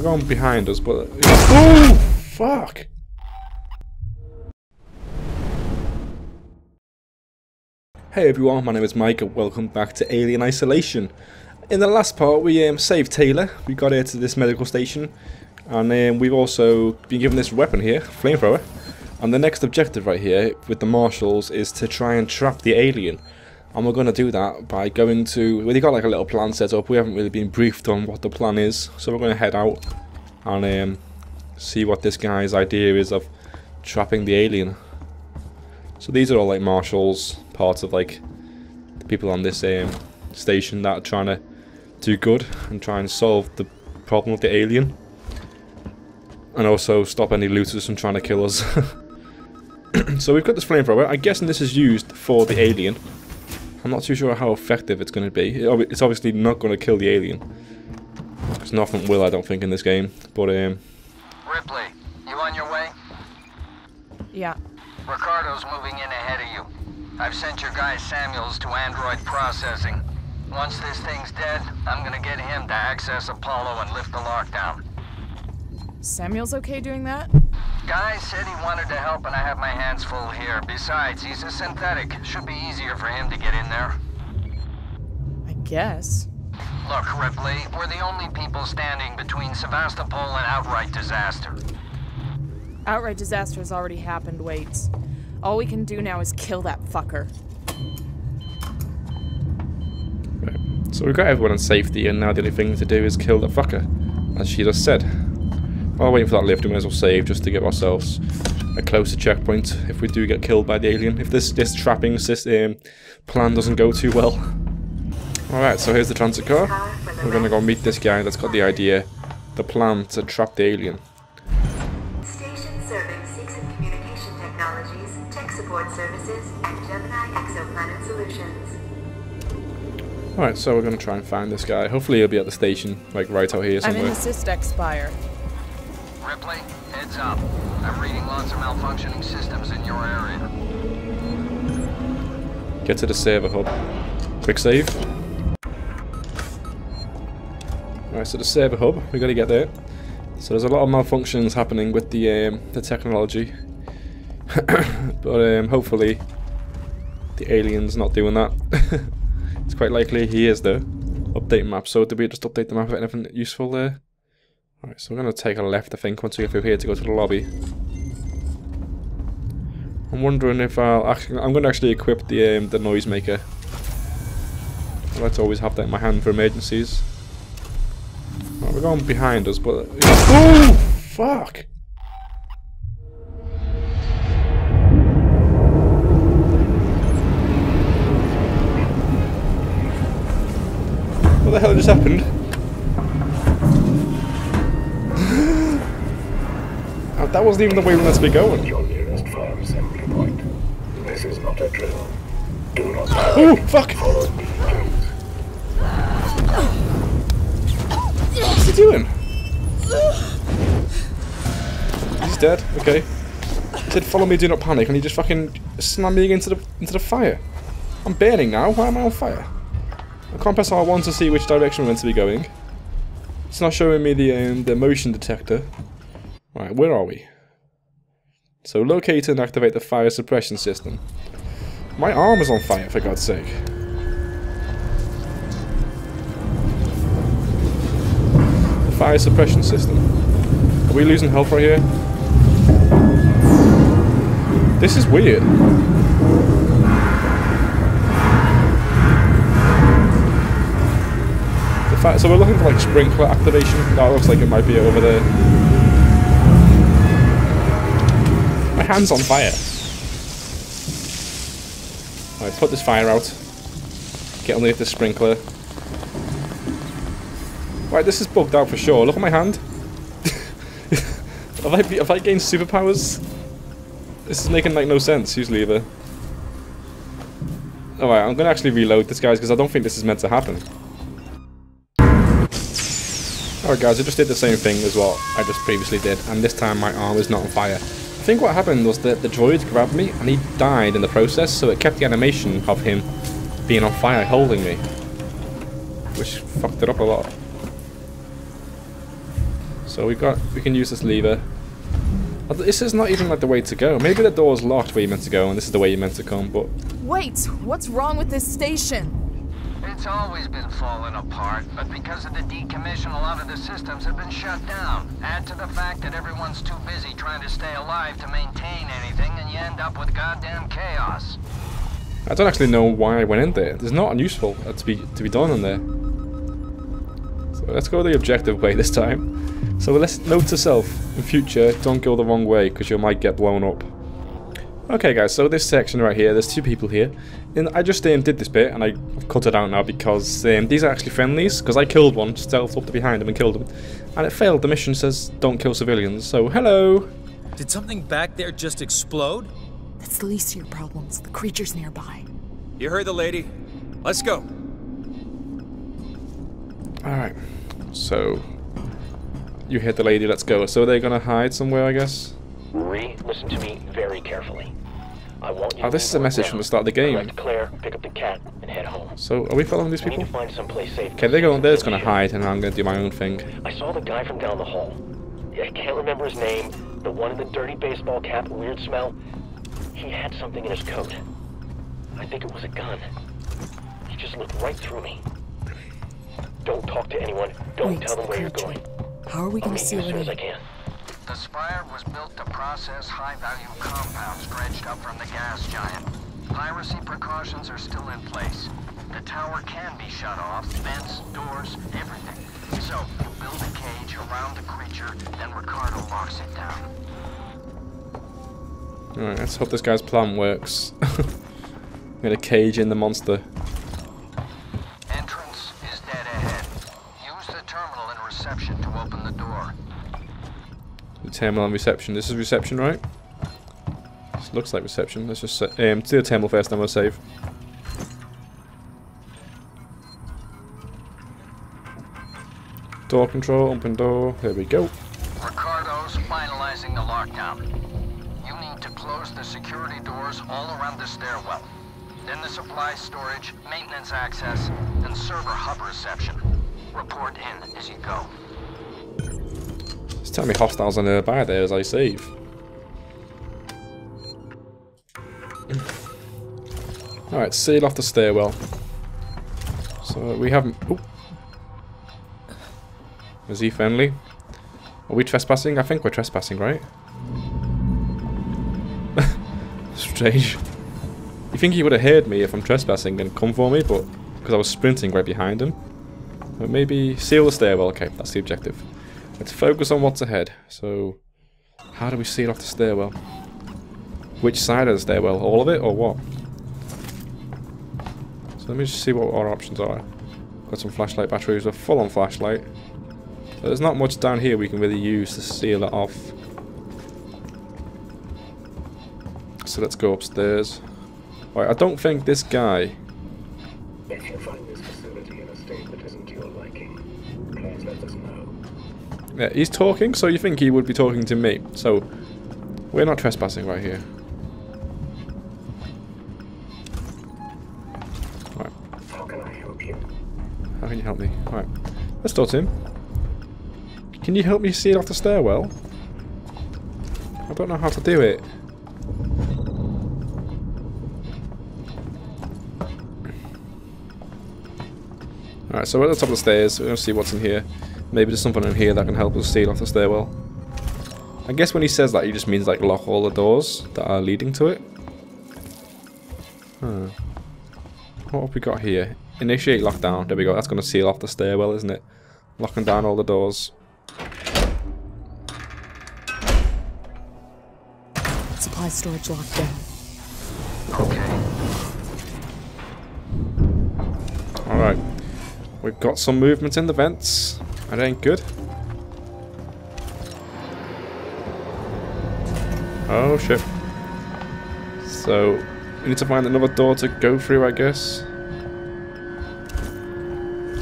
We're going behind us, but... Oh, fuck! Hey everyone, my name is Mike and welcome back to Alien Isolation. In the last part, we saved Taylor. We got her to this medical station. And we've also been given this weapon here, flamethrower. And the next objective right here, with the marshals, is to try and trap the alien. And we're going to do that by going to... Well, they got like a little plan set up. We haven't really been briefed on what the plan is. So we're going to head out and see what this guy's idea is of trapping the alien. So these are all like marshals, parts of like the people on this station that are trying to do good and try and solve the problem with the alien. And also stop any looters from trying to kill us. So we've got this flamethrower. I'm guessing this is used for the alien. I'm not too sure how effective it's going to be. It's obviously not going to kill the alien. Because nothing will, I don't think, in this game. But, Ripley, you on your way? Yeah. Ricardo's moving in ahead of you. I've sent your guy Samuels to android processing. Once this thing's dead, I'm going to get him to access Apollo and lift the lockdown. Samuel's okay doing that? Guy said he wanted to help and I have my hands full here. Besides, he's a synthetic. Should be easier for him to get in there. I guess. Look, Ripley, we're the only people standing between Sevastopol and outright disaster. Outright disaster has already happened, Waits. All we can do now is kill that fucker. Right. So we've got everyone in safety and now the only thing to do is kill the fucker, as she just said. While waiting for that lift, we might as well save just to give ourselves a closer checkpoint if we do get killed by the alien. If this trapping system plan doesn't go too well. Alright, so here's the transit car. We're going to go meet this guy that's got the idea, the plan to trap the alien. Station serving Seegson Communication Technologies, Tech Support Services, and Gemini Exoplanet Solutions. Alright, so we're going to try and find this guy. Hopefully he'll be at the station, like right out here somewhere. I'm in the Systex fire. Ripley, heads up. I'm reading lots of malfunctioning systems in your area. Get to the server hub. Quick save. Alright, so the server hub, we gotta get there. So there's a lot of malfunctions happening with the technology. But hopefully the alien's not doing that. It's quite likely he is though. Update map. So did we just update the map for anything useful there? Alright, so we're going to take a left, I think, once we get through here to go to the lobby. I'm wondering if I'll actually... I'm going to actually equip the noisemaker. I like to always have that in my hand for emergencies. Right, we're going behind us, but... Oh! Fuck! What the hell just happened? That wasn't even the way we must be going. Your nearest farm assembly point. This is not a drill. Do not hide. Ooh, fuck! What's he doing? He's dead. Okay. He said, "Follow me, do not panic," and he just fucking slammed me into the fire. I'm burning now. Why am I on fire? I can't press R1 to see which direction we're meant to be going. It's not showing me the motion detector. Right, where are we? So locate and activate the fire suppression system. My arm is on fire, for God's sake. The fire suppression system. Are we losing health right here? This is weird. So we're looking for like sprinkler activation. That looks like it might be over there. My hand's on fire. Alright, put this fire out. Get underneath the sprinkler. Right, this is bugged out for sure. Look at my hand. Have I gained superpowers? This is making like no sense, usually either. Alright, I'm gonna actually reload this, guys, because I don't think this is meant to happen. Alright guys, I just did the same thing as what I just previously did, and this time my arm is not on fire. I think what happened was that the droid grabbed me and he died in the process, so it kept the animation of him being on fire holding me, which fucked it up a lot. So we can use this lever. This is not even like the way to go. Maybe the door's locked where you're meant to go and this is the way you're meant to come, but... Wait, what's wrong with this station? It's always been falling apart, but because of the decommission, a lot of the systems have been shut down. Add to the fact that everyone's too busy trying to stay alive to maintain anything, and you end up with goddamn chaos. I don't actually know why I went in there. There's nothing useful to be done in there. So let's go the objective way this time. So let's note to self, in future, don't go the wrong way, because you might get blown up. Okay guys, so this section right here, there's two people here, and I just did this bit, and I cut it out now because these are actually friendlies, because I killed one, stealthed up to behind him and killed him, and it failed. The mission says don't kill civilians, so hello! Did something back there just explode? That's the least of your problems, the creature's nearby. You heard the lady, let's go! Alright, so, you heard the lady, let's go. So they're gonna hide somewhere, I guess? Listen to me very carefully. I want you this is a message from the start of the game. Claire, pick up the cat and head home. So, are we following these people? Okay, they're going there, it's going to hide, and I'm going to do my own thing. I saw the guy from down the hall. I can't remember his name. The one in the dirty baseball cap, weird smell. He had something in his coat. I think it was a gun. He just looked right through me. Don't talk to anyone. Don't tell them where you're going. How are we going to see him? The Spire was built to process high-value compounds dredged up from the gas giant. Piracy precautions are still in place. The tower can be shut off, vents, doors, everything. So, you build a cage around the creature, then Ricardo locks it down. Alright, let's hope this guy's plan works. I'm gonna cage in the monster. Entrance is dead ahead. Use the terminal and reception to open the door. The terminal and reception. This is reception, right? This looks like reception. Let's just do the terminal first, then we'll save. Door control, open door. There we go. Ricardo's finalizing the lockdown. You need to close the security doors all around the stairwell. Then the supply storage, maintenance access, and server hub reception. Report in as you go. Tell me hostiles are nearby there as I save. Alright, seal off the stairwell. So we haven't... Oh. Is he friendly? Are we trespassing? I think we're trespassing, right? Strange. You think he would have heard me if I'm trespassing and come for me, but... Because I was sprinting right behind him. But maybe seal the stairwell. Okay, that's the objective. Let's focus on what's ahead. So, how do we seal off the stairwell? Which side of the stairwell? All of it or what? So let me just see what our options are. Got some flashlight batteries. We're full on flashlight. So there's not much down here we can really use to seal it off. So let's go upstairs. Alright, I don't think this guy... If you find this facility in a state that isn't your liking, please let us know. Yeah, he's talking, so you think he would be talking to me. So, we're not trespassing right here. Right. How can I help you? How can you help me? Right. Let's talk to him. Can you help me seal off the stairwell? I don't know how to do it. Alright, so we're at the top of the stairs. We're going to see what's in here. Maybe there's something in here that can help us seal off the stairwell. I guess when he says that, he just means like lock all the doors that are leading to it. Huh. What have we got here? Initiate lockdown. There we go. That's going to seal off the stairwell, isn't it? Locking down all the doors. Supply storage locked down. Okay. Alright. We've got some movement in the vents. That ain't good. Oh shit. So, we need to find another door to go through, I guess.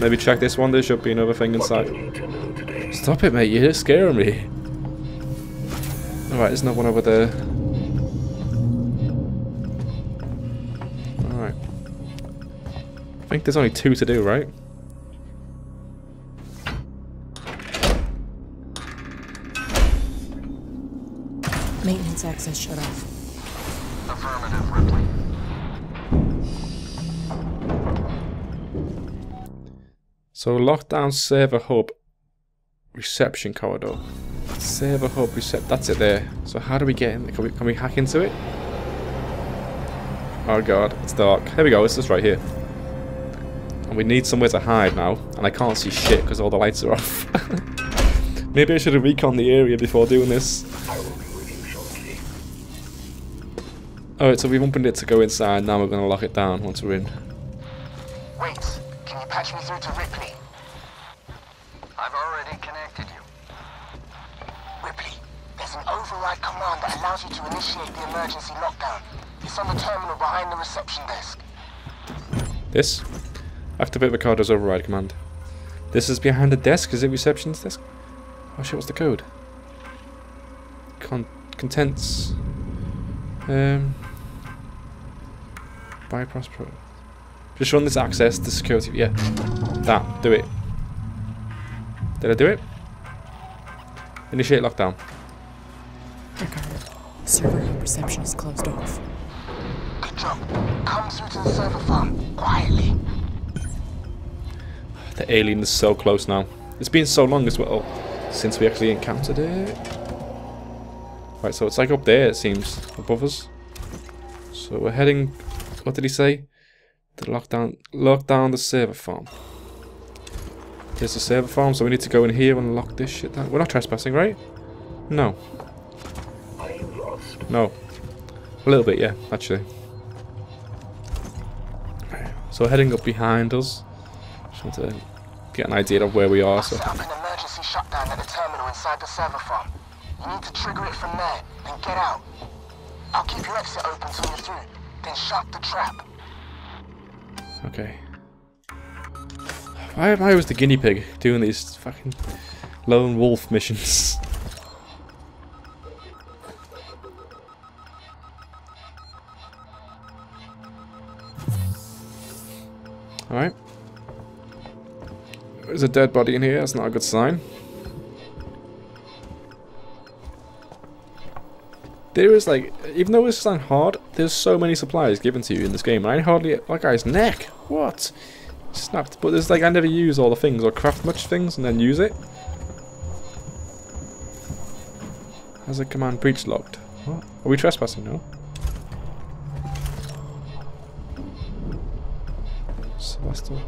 Maybe check this one, there should be another thing inside. Stop it, mate, you're scaring me. Alright, there's no one over there. Alright. I think there's only two to do, right? Maintenance access shut off. Affirmative, Ripley. So lockdown server hub reception corridor. Server hub reception. That's it there. So how do we get in? Can we hack into it? Oh god, it's dark. Here we go. It's just right here. And we need somewhere to hide now. And I can't see shit because all the lights are off. Maybe I should have reconned the area before doing this. Alright, so we've opened it to go inside. Now we're going to lock it down once we're in. Wait, can you patch me through to Ripley? I've already connected you. Ripley, there's an override command that allows you to initiate the emergency lockdown. It's on the terminal behind the reception desk. This? Activate Ricardo's override command. This is behind the desk? Is it reception's desk? Oh shit, what's the code? Contents. BioProspero. Just run this access to security. Yeah. That. Do it. Did I do it? Initiate lockdown. Ricardo, server reception is closed off. Good job. Come through to the server farm. Quietly. The alien is so close now. It's been so long as well since we actually encountered it. Right, so it's like up there, it seems, above us. So we're heading, what did he say? To lock down the server farm. Here's the server farm, so we need to go in here and lock this shit down. We're not trespassing, right? No. Are you lost? No. A little bit, yeah, actually. So heading up behind us. Just want to get an idea of where we are. So. Set up an emergency shutdown at the terminal inside the server farm. You need to trigger it from there, then get out. I'll keep your exit open till you're through, then shut the trap. Okay. Why am I always the guinea pig doing these fucking lone wolf missions? Alright. There's a dead body in here, that's not a good sign. There is like, even though it's not hard, there's so many supplies given to you in this game, and I hardly, that guy's neck, what? Snapped, but there's like, I never use all the things, or craft much things, and then use it. Has a command breach locked. What? Are we trespassing now? Sevastopol.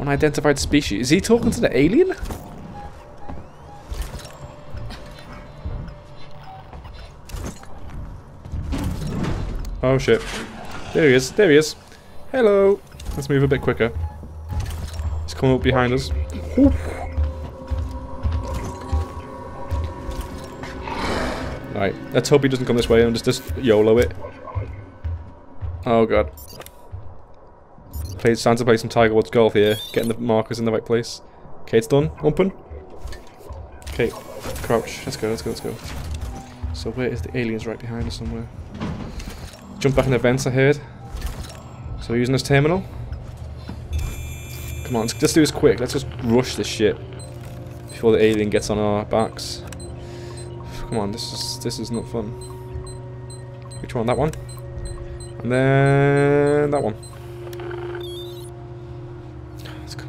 Unidentified species. Is he talking to the alien? Oh shit. There he is. There he is. Hello. Let's move a bit quicker. He's coming up behind us. Ooh. Right. Let's hope he doesn't come this way and just YOLO it. Oh god. It's time to play some Tiger Woods golf here. Getting the markers in the right place. Okay, it's done. Open. Okay. Crouch. Let's go. Let's go. Let's go. So where is the aliens? Right behind us somewhere. Jump back in the vents, I heard. So we're using this terminal. Come on, let's do this quick. Let's just rush this shit before the alien gets on our backs. Come on, this is not fun. Which one? That one. And then that one. Let's go.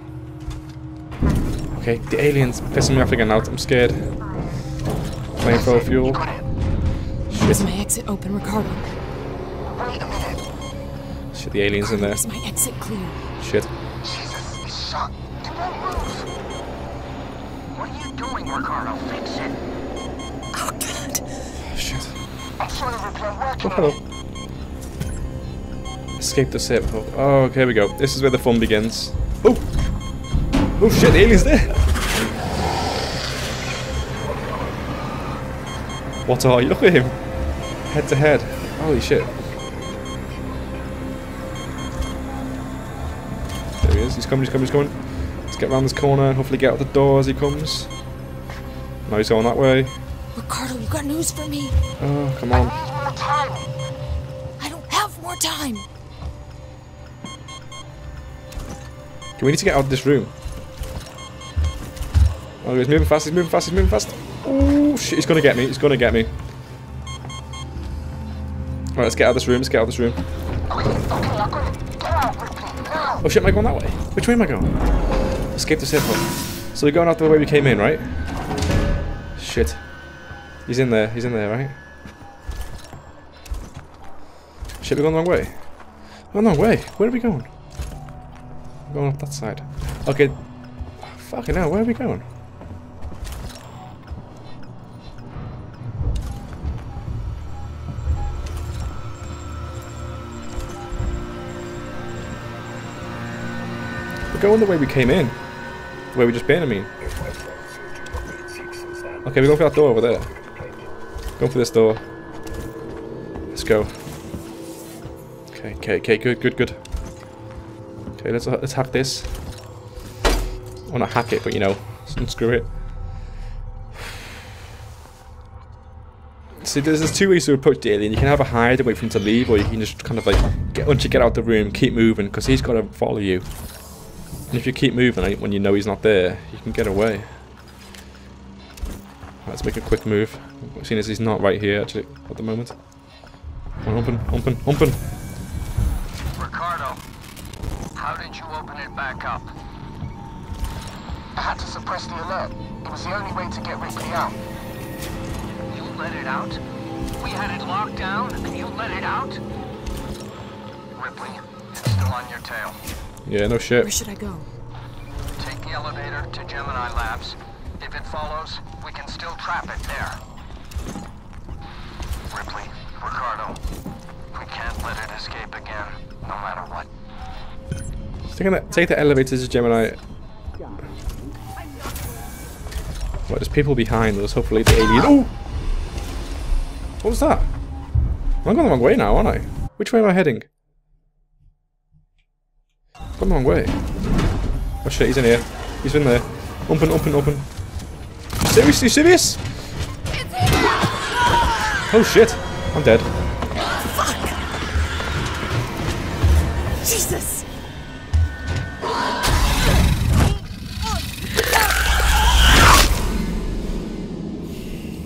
Okay, the alien's pissing me off again now. I'm scared. Playing for fuel. Shit. Is my exit open, Ricardo? Wait a minute. Shit, the alien's in there. Is my exit clear? Shit. Jesus, it's shot. It won't move. What are you doing, Ricardo? Fix it. Oh, God. Oh, shit. I'm sure the repair working. Hello. Escape the server hub. Oh, okay, here we go. This is where the fun begins. Oh! Oh, shit, the alien's there! What are you? Look at him. Head to head. Holy shit. He's coming, he's coming, he's coming. Let's get around this corner and hopefully get out the door as he comes. No, he's going that way. Ricardo, you got news for me. Oh, come on. I need more time. I don't have more time. Okay, we need to get out of this room. Oh, he's moving fast, he's moving fast, he's moving fast. Oh, shit, he's going to get me, he's going to get me. Alright, let's get out of this room, let's get out of this room. Okay, I'm going to get out of Ripley now. Oh shit, am I going that way? Which way am I going? Escape this airport. So we're going out the way we came in, right? Shit. He's in there, right? Shit, we're going the wrong way. Oh, no way. Where are we going? We're going up that side. Okay. Fucking hell, where are we going? We're going the way we came in. The way we just been, I mean. Okay, we're going for that door over there. Going for this door. Let's go. Okay, okay, okay, good, good, good. Okay, let's hack this. I want to hack it, but you know, unscrew it. See, there's two ways to approach the alien. You can have a hide and wait for him to leave, or you can just kind of like, once you get out of the room, keep moving, because he's got to follow you. And if you keep moving when you know he's not there, you can get away. Let's make a quick move, seeing as he's not right here actually at the moment. Come on, open, open, open! Ricardo, how did you open it back up? I had to suppress the alert. It was the only way to get Ripley out. You let it out? We had it locked down and you let it out? Ripley, it's still on your tail. Yeah, no shit. Where should I go? Take the elevator to Gemini Labs. If it follows, we can still trap it there. Ripley, Ricardo, we can't let it escape again, no matter what. Take the elevator to Gemini. Well, there's people behind us, hopefully the alien. Oh! What was that? I'm going the wrong way now, aren't I? Which way am I heading? I'm going the wrong way. Oh shit, he's in here. He's in there. Open, open, open. Seriously, serious? Oh shit, I'm dead. Fuck! Jesus!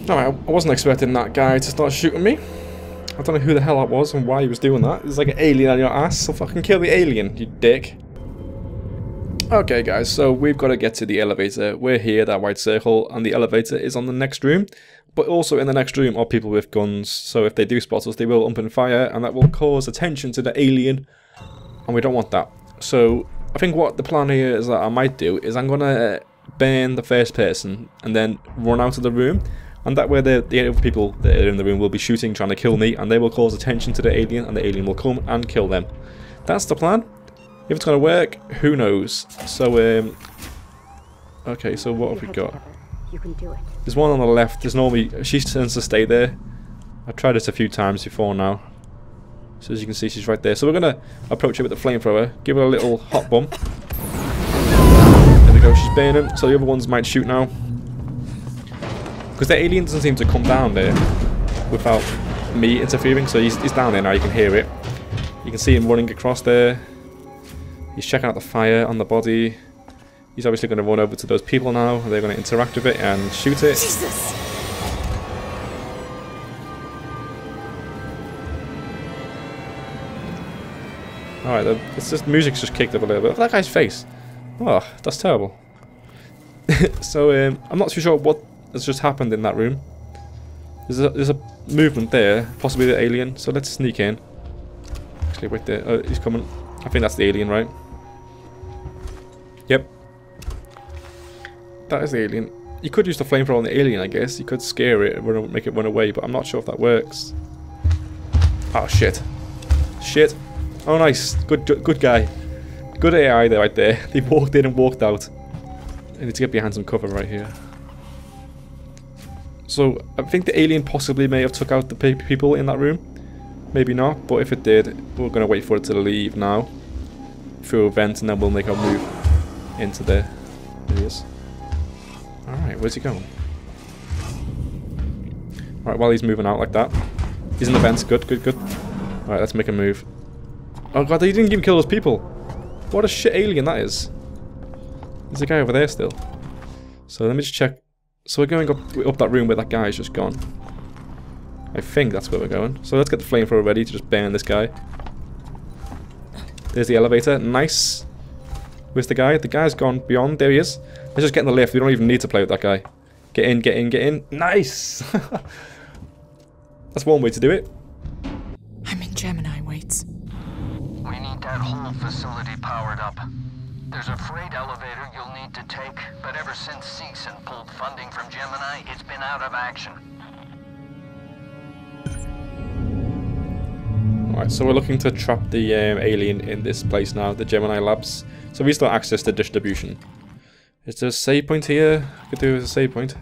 Alright, I wasn't expecting that guy to start shooting me. I don't know who the hell that was and why he was doing that. It's like an alien on your ass, so fucking kill the alien, you dick. Okay guys, so we've got to get to the elevator. We're here, that white circle, and the elevator is on the next room. But also in the next room are people with guns, so if they do spot us, they will open fire, and that will cause attention to the alien, and we don't want that. So I think what the plan here is that I might do is I'm going to burn the first person and then run out of the room, and that way the other people that are in the room will be shooting, trying to kill me, and they will cause attention to the alien, and the alien will come and kill them. That's the plan. If it's going to work, who knows? So, okay, so what have we got? You can do it. There's one on the left. There's normally... She tends to stay there. I've tried this a few times before now. So as you can see, she's right there. So we're going to approach her with the flamethrower. Give her a little hot bomb. There we go. She's burning. So the other ones might shoot now. Because the alien doesn't seem to come down there without me interfering. So he's down there now. You can hear it. You can see him running across there. He's checking out the fire on the body. He's obviously going to run over to those people now. They're going to interact with it and shoot it. Jesus. Alright, it's just music's just kicked up a little bit. Look at that guy's face. Oh, that's terrible. So, I'm not too sure what has just happened in that room. There's a movement there, possibly the alien. So let's sneak in. Actually, wait there. Oh, he's coming. I think that's the alien, right? Yep. That is the alien. You could use the flamethrower on the alien, I guess. You could scare it and make it run away, but I'm not sure if that works. Oh, shit. Shit. Oh, nice. Good guy. Good AI there, right there. They walked in and walked out. I need to get behind some cover right here. So, I think the alien possibly may have took out the people in that room. Maybe not, but if it did, we're going to wait for it to leave now. Through a vent, and then we'll make our move into there. There he is. Alright, where's he going? Alright, while he's moving out like that. He's in the vents, good, good, good. Alright, let's make a move. Oh god, he didn't even kill those people! What a shit alien that is! There's a guy over there still. So let me just check. So we're going up that room where that guy's just gone. I think that's where we're going. So let's get the flamethrower ready to just burn this guy. There's the elevator. Nice. Where's the guy? The guy's gone beyond. There he is. Let's just get in the lift. We don't even need to play with that guy. Get in, get in, get in. Nice! That's one way to do it. I'm in Gemini, Waits. We need that whole facility powered up. There's a freight elevator you'll need to take, but ever since Seegson pulled funding from Gemini, it's been out of action. Alright, so we're looking to trap the alien in this place now, the Gemini Labs. So we still have access to distribution. Is there a save point here? I could do with a save point.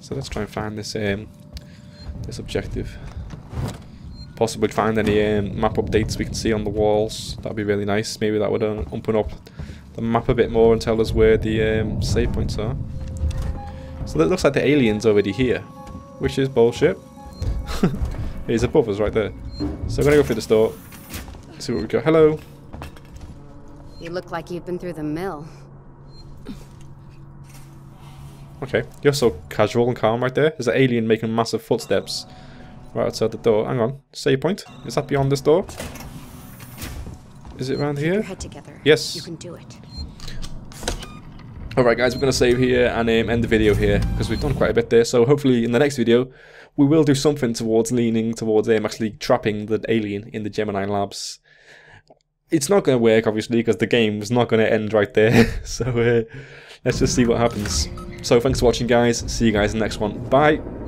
So let's try and find this this objective. Possibly find any map updates we can see on the walls. That'd be really nice. Maybe that would open up the map a bit more and tell us where the save points are. So it looks like the alien's already here, which is bullshit. He's above us right there. So we're gonna go through this door. See what we got. Hello. You look like you've been through the mill. Okay, you're so casual and calm right there. There's an alien making massive footsteps right outside the door. Hang on, save point. Is that beyond this door? Is it around here? Keep your head together. Yes. You can do it. Alright guys, we're going to save here and end the video here, because we've done quite a bit there. So hopefully in the next video, we will do something towards leaning towards actually trapping the alien in the Gemini Labs. It's not going to work, obviously, because the game's not going to end right there. So let's just see what happens. So thanks for watching, guys. See you guys in the next one. Bye!